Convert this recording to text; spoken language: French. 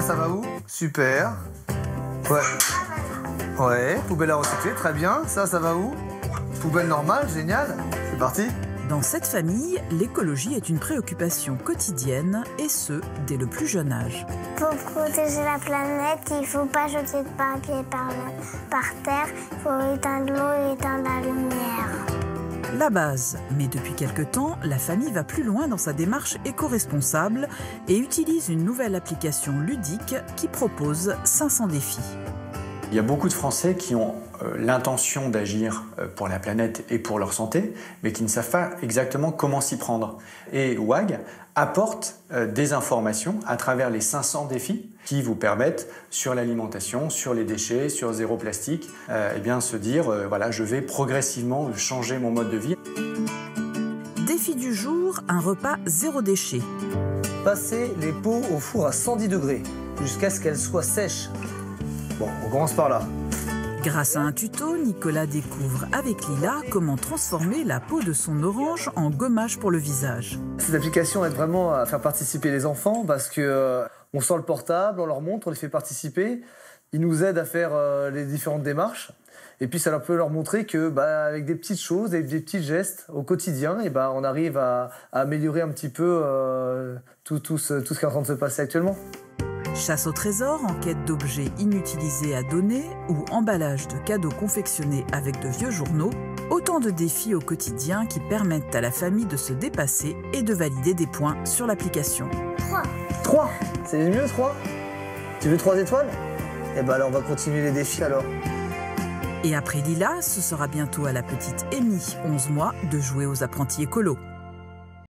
Ça va où? Super. Ouais. Ouais, poubelle à recycler, très bien. Ça va où? Poubelle normale, génial. C'est parti. Dans cette famille, l'écologie est une préoccupation quotidienne, et ce, dès le plus jeune âge. Pour protéger la planète, il ne faut pas jeter de papier par terre, il faut éteindre l'eau et éteindre la lumière. La base. Mais depuis quelque temps, la famille va plus loin dans sa démarche éco-responsable et utilise une nouvelle application ludique qui propose 500 défis. Il y a beaucoup de Français qui ont l'intention d'agir pour la planète et pour leur santé, mais qui ne savent pas exactement comment s'y prendre. Et WAG apporte des informations à travers les 500 défis qui vous permettent, sur l'alimentation, sur les déchets, sur zéro plastique, eh bien, se dire voilà, je vais progressivement changer mon mode de vie. Défi du jour, un repas zéro déchet. Passer les peaux au four à 110 degrés jusqu'à ce qu'elles soient sèches. Bon, on commence par là. Grâce à un tuto, Nicolas découvre avec Lila comment transformer la peau de son orange en gommage pour le visage. Cette application aide vraiment à faire participer les enfants parce que on sort le portable, on leur montre, on les fait participer. Ils nous aident à faire les différentes démarches. Et puis ça peut leur montrer que, bah, avec des petites choses, avec des petits gestes au quotidien, et bah, on arrive à améliorer un petit peu tout ce qui est en train de se passer actuellement. Chasse au trésor en quête d'objets inutilisés à donner ou emballage de cadeaux confectionnés avec de vieux journaux, autant de défis au quotidien qui permettent à la famille de se dépasser et de valider des points sur l'application. 3 ? C'est mieux 3 ? Tu veux 3 étoiles ? Eh ben alors on va continuer les défis alors. Et après Lila, ce sera bientôt à la petite Amy, 11 mois, de jouer aux apprentis écolos.